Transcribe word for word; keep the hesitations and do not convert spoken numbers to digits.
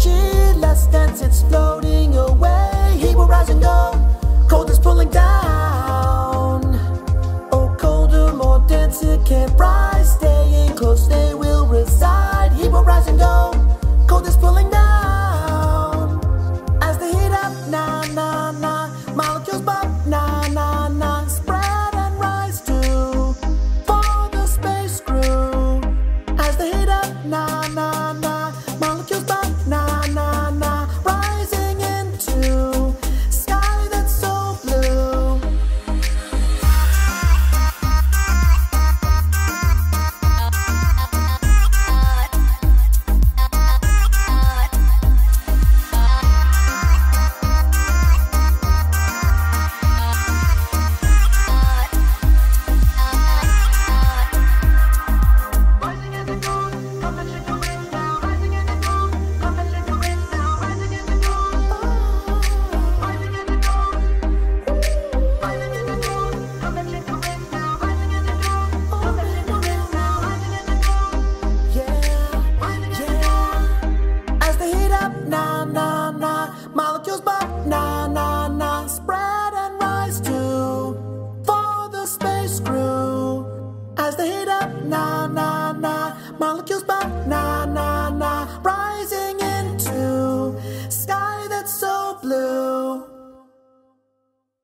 Cheerless dance, it's floating away. He will rise and go, cold is pulling down. Oh, colder, more denser, can't rise. Staying close, they will reside. He will rise and go, cold is pulling down. As they heat up, na na na, molecules bump, na na na, spread and rise too, for the space crew. As they heat up, na na na, molecules bump, na na na, rising into sky that's so blue. Rising in the cold, come and shake the wind now. Rising in the cold, come and shake the wind now. Rising in the cold, rising in the cold, rising in the cold, come and shake the wind now. Rising in the cold, come and shake the wind now. Rising in the cold, yeah, yeah. As they heat up, na na na, molecules bump, na na na, spread and rise too, for the space crew. As they heat up, na na na, molecules bump.